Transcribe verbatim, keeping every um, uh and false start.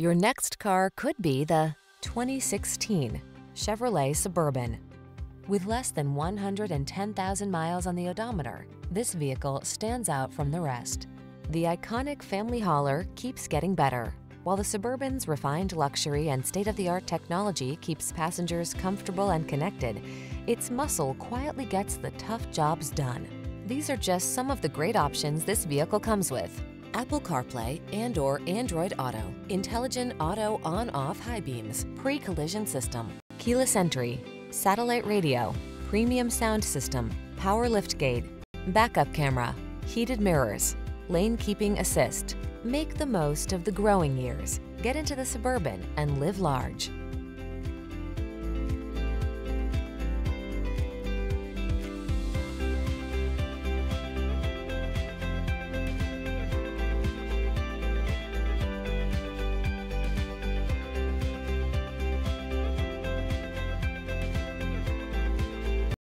Your next car could be the twenty sixteen Chevrolet Suburban. With less than one hundred ten thousand miles on the odometer, this vehicle stands out from the rest. The iconic family hauler keeps getting better, while the Suburban's refined luxury and state-of-the-art technology keeps passengers comfortable and connected. Its muscle quietly gets the tough jobs done. These are just some of the great options this vehicle comes with: Apple CarPlay and or Android Auto, intelligent auto on-off high beams, pre-collision system, keyless entry, satellite radio, premium sound system, power lift gate, backup camera, heated mirrors, lane keeping assist. Make the most of the growing years. Get into the Suburban and live large.